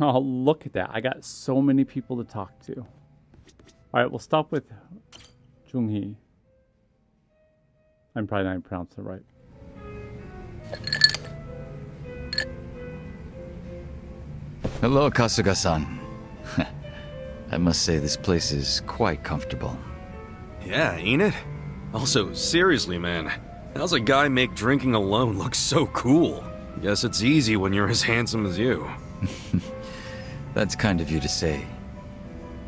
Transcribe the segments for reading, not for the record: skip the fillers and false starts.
Oh, look at that. I got so many people to talk to. Alright, we'll stop with Junghee. I'm probably not pronouncing it right. Hello, Kasuga-san. I must say this place is quite comfortable. Yeah, ain't it? Also, seriously, man. How's a guy make drinking alone look so cool? Guess it's easy when you're as handsome as you. That's kind of you to say.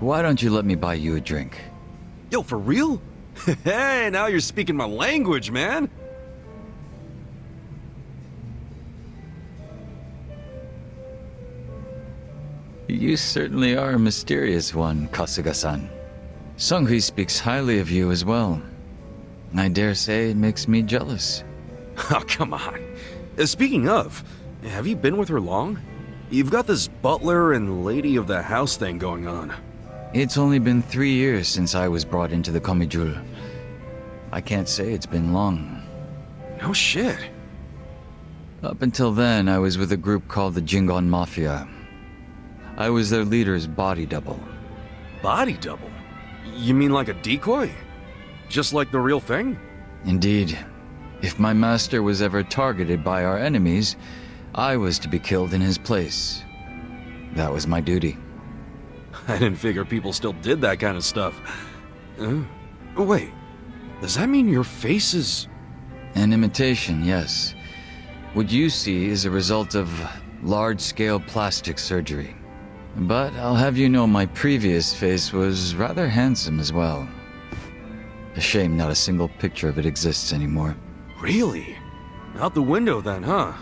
Why don't you let me buy you a drink? Yo, for real? Hey, now you're speaking my language, man! You certainly are a mysterious one, Kasuga-san. Junghee speaks highly of you as well. I dare say it makes me jealous. Oh, come on. Speaking of, have you been with her long? You've got this butler and lady of the house thing going on. It's only been 3 years since I was brought into the Komijul. I can't say it's been long. No shit. Up until then, I was with a group called the Jingweon Mafia. I was their leader's body double. Body double? You mean like a decoy? Just like the real thing? Indeed. If my master was ever targeted by our enemies, I was to be killed in his place. That was my duty. I didn't figure people still did that kind of stuff. Wait, does that mean your face is... An imitation, yes. What you see is a result of large-scale plastic surgery. But I'll have you know my previous face was rather handsome as well. A shame not a single picture of it exists anymore. Really? Out the window then, huh?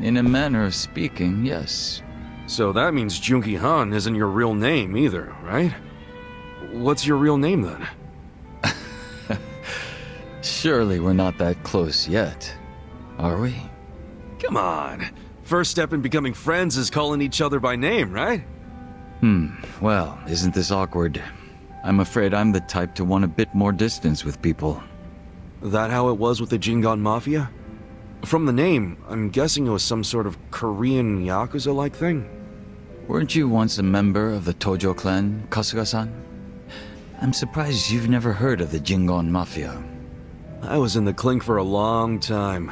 In a manner of speaking, yes. So that means Junghee Han isn't your real name either, right? What's your real name then? Surely we're not that close yet, are we? Come on! First step in becoming friends is calling each other by name, right? Well, isn't this awkward? I'm afraid I'm the type to want a bit more distance with people. That how it was with the Jingweon Mafia? From the name, I'm guessing it was some sort of Korean Yakuza-like thing? Weren't you once a member of the Tojo clan, Kasuga-san? I'm surprised you've never heard of the Jingweon Mafia. I was in the clink for a long time.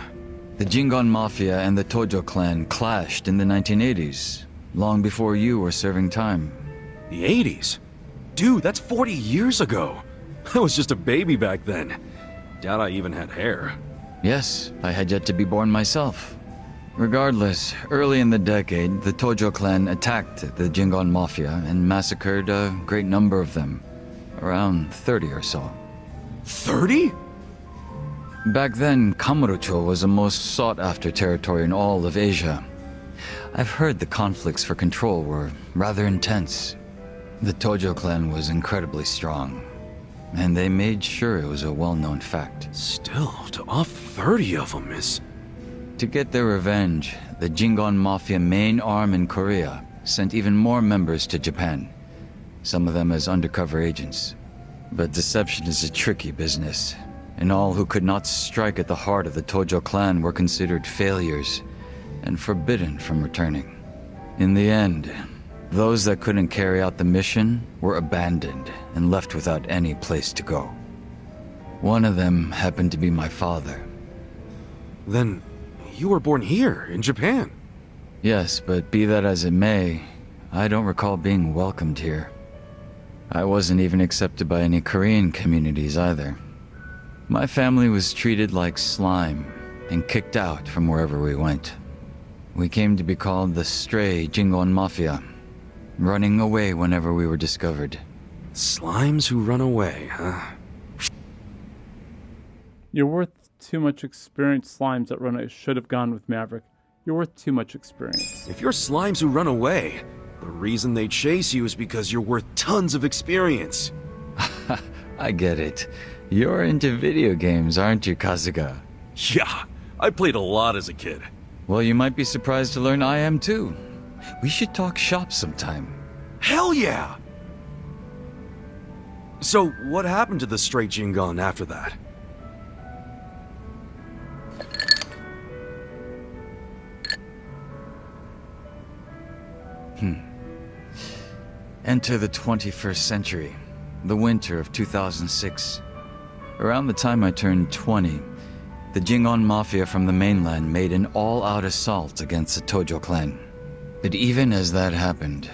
The Jingweon Mafia and the Tojo clan clashed in the 1980s, long before you were serving time. The 80s? Dude, that's 40 years ago! I was just a baby back then. Doubt I even had hair. Yes, I had yet to be born myself. Regardless, early in the decade, the Tojo clan attacked the Jingweon Mafia and massacred a great number of them. Around 30 or so. 30?! Back then, Kamurocho was the most sought-after territory in all of Asia. I've heard the conflicts for control were rather intense. The Tojo clan was incredibly strong, and they made sure it was a well-known fact. Still, to off 30 of them is... To get their revenge, the Jingweon Mafia main arm in Korea sent even more members to Japan, some of them as undercover agents. But deception is a tricky business. And all who could not strike at the heart of the Tojo clan were considered failures and forbidden from returning. In the end, those that couldn't carry out the mission were abandoned and left without any place to go. One of them happened to be my father. Then you were born here, in Japan? Yes, but be that as it may, I don't recall being welcomed here. I wasn't even accepted by any Korean communities either. My family was treated like slime and kicked out from wherever we went. We came to be called the Stray Jingweon Mafia, running away whenever we were discovered. Slimes who run away, huh? You're worth too much experience, slimes that run away. Should have gone with Maverick. You're worth too much experience. If you're slimes who run away, the reason they chase you is because you're worth tons of experience. I get it. You're into video games, aren't you, Kasuga? Yeah, I played a lot as a kid. Well, you might be surprised to learn I am too. We should talk shop sometime. Hell yeah! So, what happened to the Stray Jingweon after that? Enter the 21st century, the winter of 2006. Around the time I turned 20, the Jingweon Mafia from the mainland made an all-out assault against the Tojo clan. But even as that happened,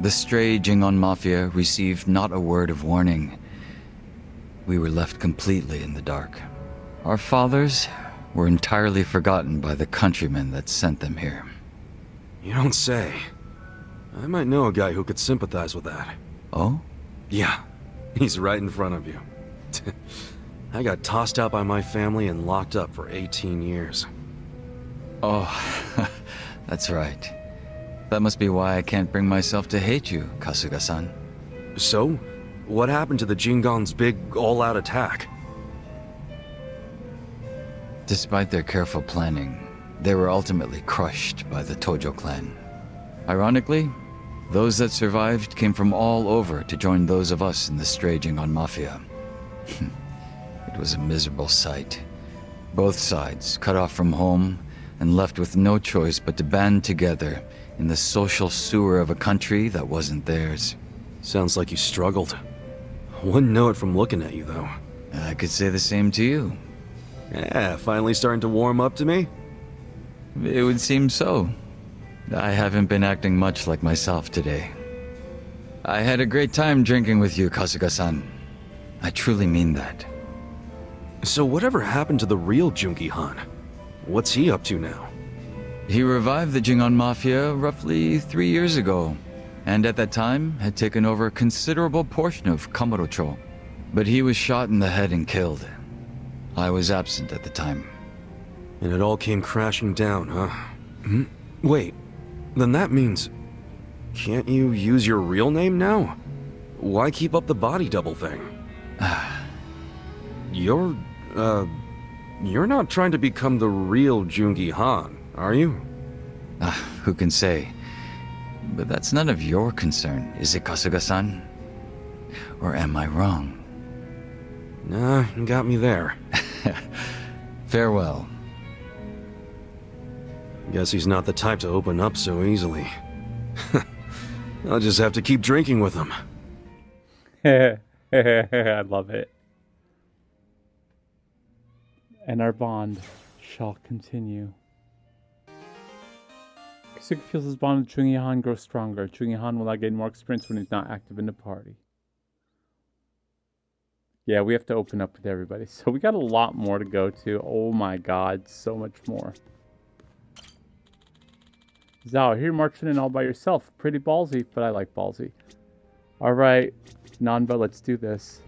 the stray Jingweon Mafia received not a word of warning. We were left completely in the dark. Our fathers were entirely forgotten by the countrymen that sent them here. You don't say. I might know a guy who could sympathize with that. Oh? Yeah, he's right in front of you. I got tossed out by my family and locked up for 18 years. Oh, that's right. That must be why I can't bring myself to hate you, Kasuga-san. So, what happened to the Jingweon's big all-out attack? Despite their careful planning, they were ultimately crushed by the Tojo clan. Ironically, those that survived came from all over to join those of us in the Stray Jingweon Mafia. It was a miserable sight. Both sides cut off from home and left with no choice but to band together in the social sewer of a country that wasn't theirs. Sounds like you struggled. Wouldn't know it from looking at you, though. I could say the same to you. Yeah, finally starting to warm up to me? It would seem so. I haven't been acting much like myself today. I had a great time drinking with you, Kasuga-san. I truly mean that. So whatever happened to the real Junghee-han? What's he up to now? He revived the Jingweon Mafia roughly 3 years ago, and at that time had taken over a considerable portion of Kamurocho. But he was shot in the head and killed. I was absent at the time. And it all came crashing down, huh? Wait, then that means... Can't you use your real name now? Why keep up the body double thing? You're not trying to become the real Junghee-han, are you? Who can say? But that's none of your concern, is it, Kasuga-san? Or am I wrong? Nah, you got me there. Farewell. Guess he's not the type to open up so easily. I'll just have to keep drinking with him. I love it. And our bond shall continue. Kasuga feels his bond with Junghee-han grows stronger. Junghee-han will now gain more experience when he's not active in the party. Yeah, we have to open up with everybody. So we got a lot more to go to. Oh my god, so much more. Zao, here marching in all by yourself. Pretty ballsy, but I like ballsy. Alright, Nanba, let's do this.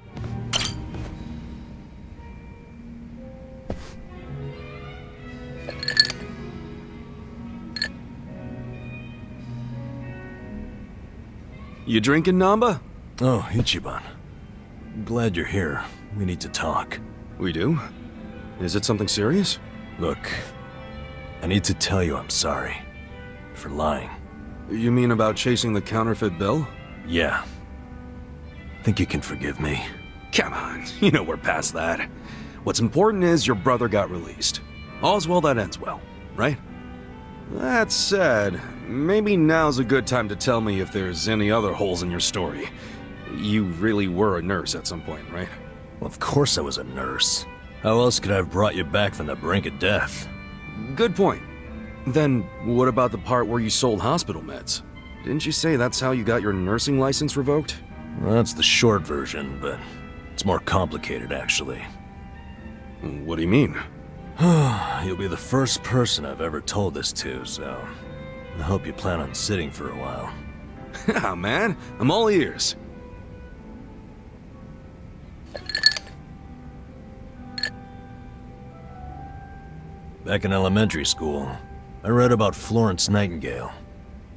You drinking, Nanba? Oh, Ichiban. Glad you're here. We need to talk. We do? Is it something serious? Look, I need to tell you I'm sorry. For lying. You mean about chasing the counterfeit bill? Yeah. Think you can forgive me? Come on, you know we're past that. What's important is your brother got released. All's well that ends well, right? That said, maybe now's a good time to tell me if there's any other holes in your story. You really were a nurse at some point, right? Well, of course I was a nurse. How else could I have brought you back from the brink of death? Good point. Then, what about the part where you sold hospital meds? Didn't you say that's how you got your nursing license revoked? Well, that's the short version, but it's more complicated, actually. What do you mean? You'll be the first person I've ever told this to, so I hope you plan on sitting for a while. Ah, man, I'm all ears. Back in elementary school, I read about Florence Nightingale.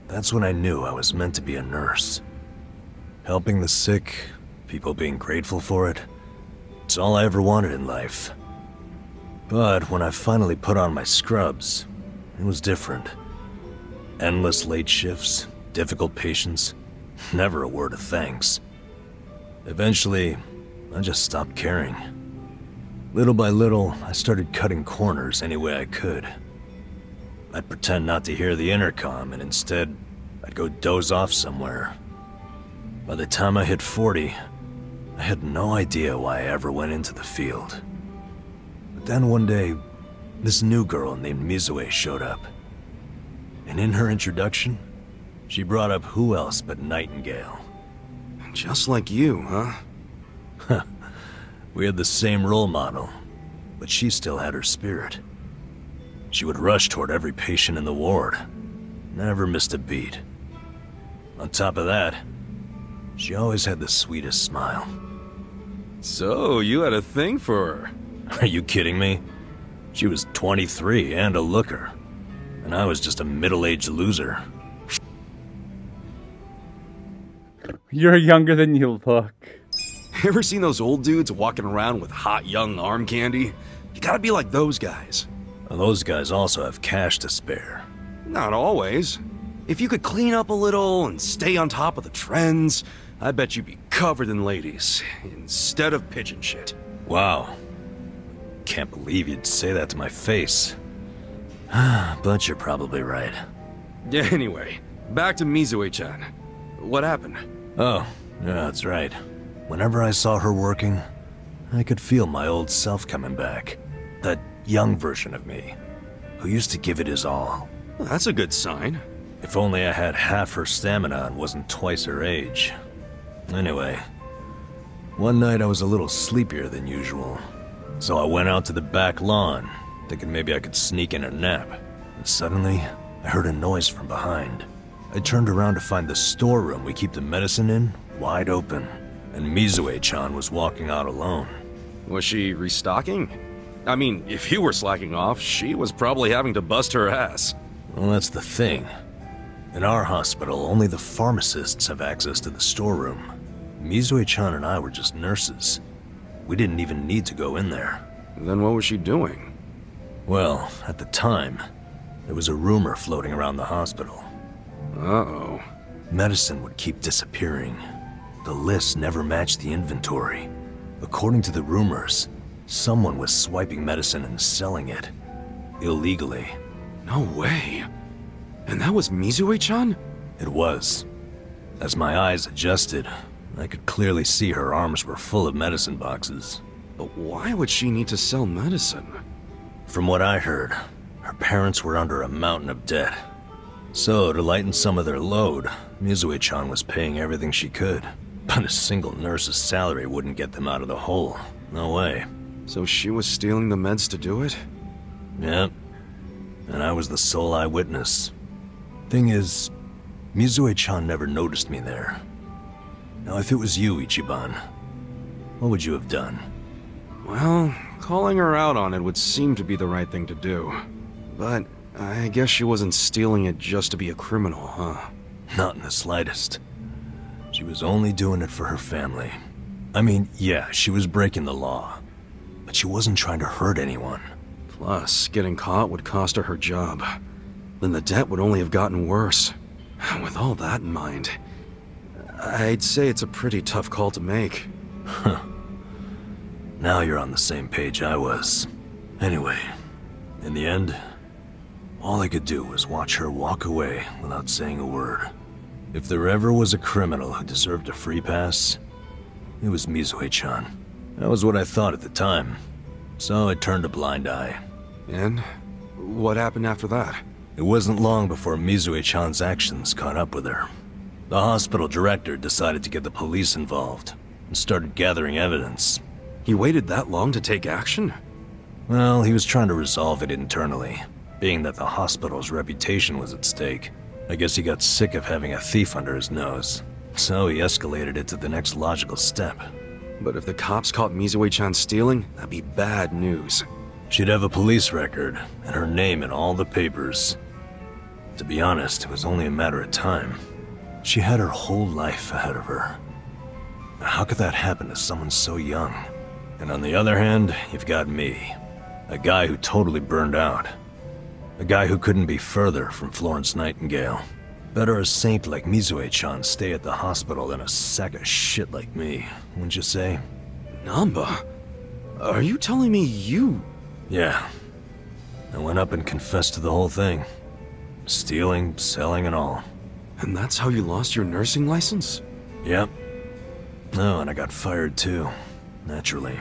That's when I knew I was meant to be a nurse. Helping the sick, people being grateful for it, it's all I ever wanted in life. But when I finally put on my scrubs, it was different. Endless late shifts, difficult patients, never a word of thanks. Eventually, I just stopped caring. Little by little, I started cutting corners any way I could. I'd pretend not to hear the intercom, and instead, I I'd go doze off somewhere. By the time I hit 40, I had no idea why I ever went into the field. But then one day, this new girl named Mizue showed up. And in her introduction, she brought up who else but Nightingale. Just like you, huh? We had the same role model, but she still had her spirit. She would rush toward every patient in the ward. Never missed a beat. On top of that, she always had the sweetest smile. So, you had a thing for her? Are you kidding me? She was 23 and a looker, and I was just a middle-aged loser. You're younger than you look. Ever seen those old dudes walking around with hot young arm candy? You gotta be like those guys. Well, those guys also have cash to spare. Not always. If you could clean up a little and stay on top of the trends, I bet you'd be covered in ladies instead of pigeon shit. Wow. Can't believe you'd say that to my face. But you're probably right. Yeah, anyway, back to Mizue-chan. What happened? Oh, yeah, that's right. Whenever I saw her working, I could feel my old self coming back. That young version of me, who used to give it his all. Well, that's a good sign. If only I had half her stamina and wasn't twice her age. Anyway, one night I was a little sleepier than usual, so I went out to the back lawn, thinking maybe I could sneak in a nap. And suddenly, I heard a noise from behind. I turned around to find the storeroom we keep the medicine in wide open, and Mizue-chan was walking out alone. Was she restocking? I mean, if you were slacking off, she was probably having to bust her ass. Well, that's the thing. In our hospital, only the pharmacists have access to the storeroom. Mizue-chan and I were just nurses. We didn't even need to go in there. Then what was she doing? Well, at the time, there was a rumor floating around the hospital. Uh-oh. Medicine would keep disappearing. The list never matched the inventory. According to the rumors, someone was swiping medicine and selling it. Illegally. No way. And that was Mizue-chan? It was. As my eyes adjusted, I could clearly see her arms were full of medicine boxes. But why would she need to sell medicine? From what I heard, her parents were under a mountain of debt. So, to lighten some of their load, Mizue-chan was paying everything she could. But a single nurse's salary wouldn't get them out of the hole. No way. So she was stealing the meds to do it? Yep. And I was the sole eyewitness. Thing is, Mizue-chan never noticed me there. Now, if it was you, Ichiban, what would you have done? Well, calling her out on it would seem to be the right thing to do. But I guess she wasn't stealing it just to be a criminal, huh? Not in the slightest. She was only doing it for her family. I mean, yeah, she was breaking the law, but she wasn't trying to hurt anyone. Plus, getting caught would cost her her job. Then the debt would only have gotten worse. With all that in mind, I'd say it's a pretty tough call to make. Huh. Now you're on the same page I was. Anyway, in the end, all I could do was watch her walk away without saying a word. If there ever was a criminal who deserved a free pass, it was Mizue-chan. That was what I thought at the time, so I turned a blind eye. And what happened after that? It wasn't long before Mizue-chan's actions caught up with her. The hospital director decided to get the police involved and started gathering evidence. He waited that long to take action? Well, he was trying to resolve it internally. Being that the hospital's reputation was at stake, I guess he got sick of having a thief under his nose. So he escalated it to the next logical step. But if the cops caught Mizue-chan stealing, that'd be bad news. She'd have a police record, and her name in all the papers. To be honest, it was only a matter of time. She had her whole life ahead of her. Now, how could that happen to someone so young? And on the other hand, you've got me. A guy who totally burned out. A guy who couldn't be further from Florence Nightingale. Better a saint like Mizue-chan stay at the hospital than a sack of shit like me, wouldn't you say? Nanba, are you telling me you... Yeah. I went up and confessed to the whole thing. Stealing, selling, and all. And that's how you lost your nursing license? Yep. Oh, and I got fired too. Naturally.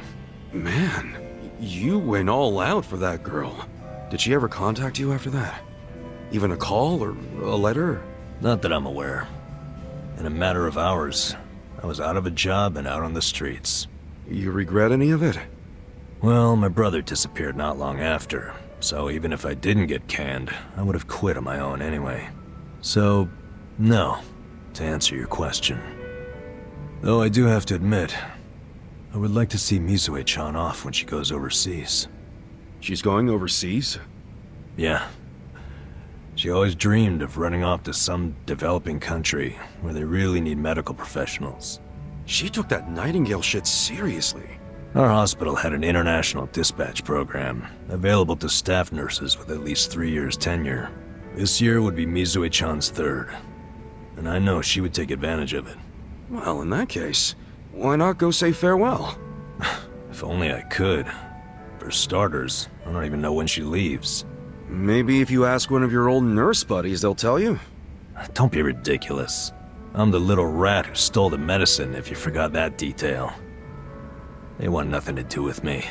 Man, you went all out for that girl. Did she ever contact you after that? Even a call or a letter? Not that I'm aware. In a matter of hours, I was out of a job and out on the streets. You regret any of it? Well, my brother disappeared not long after, so even if I didn't get canned, I would have quit on my own anyway. So, no, to answer your question. Though I do have to admit, I would like to see Mizue-chan off when she goes overseas. She's going overseas? Yeah. She always dreamed of running off to some developing country where they really need medical professionals. She took that Nightingale shit seriously. Our hospital had an international dispatch program, available to staff nurses with at least 3 years tenure. This year would be Mizue-chan's third, and I know she would take advantage of it. Well, in that case, why not go say farewell? If only I could. For starters, I don't even know when she leaves. Maybe if you ask one of your old nurse buddies, they'll tell you. Don't be ridiculous. I'm the little rat who stole the medicine, if you forgot that detail. They want nothing to do with me.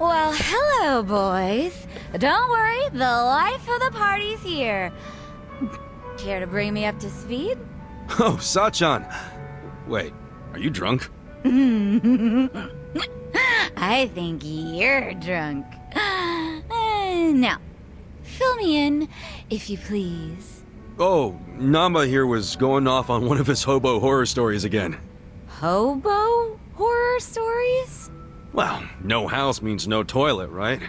Well, hello, boys. Don't worry, the life of the party's here. Care to bring me up to speed? Oh, Sachan! Wait, are you drunk? I think you're drunk. Now, fill me in, if you please. Oh, Nanba here was going off on one of his hobo horror stories again. Hobo? Horror stories? Well, no house means no toilet, right?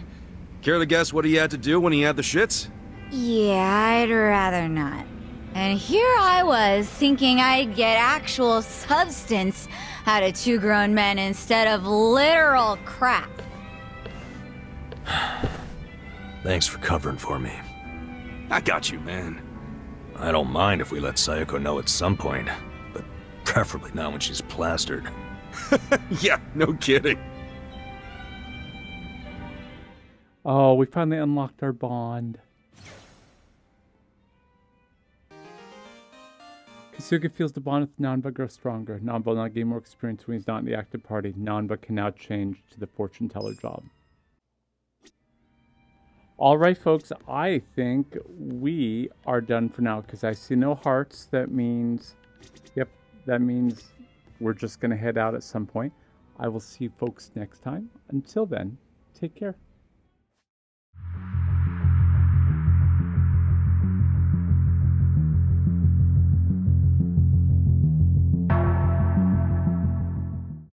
Care to guess what he had to do when he had the shits? Yeah, I'd rather not. And here I was, thinking I'd get actual substance out of two grown men instead of literal crap. Thanks for covering for me. I got you, man. I don't mind if we let Sayako know at some point, but preferably not when she's plastered. Yeah, no kidding. Oh, we finally unlocked our bond. Kasuga feels the bond with Nanba grows stronger. Nanba will now gain more experience when he's not in the active party. Nanba can now change to the fortune teller job. Alright, folks, I think we are done for now because I see no hearts. That means, yep, that means we're just going to head out at some point. I will see you folks next time. Until then, take care.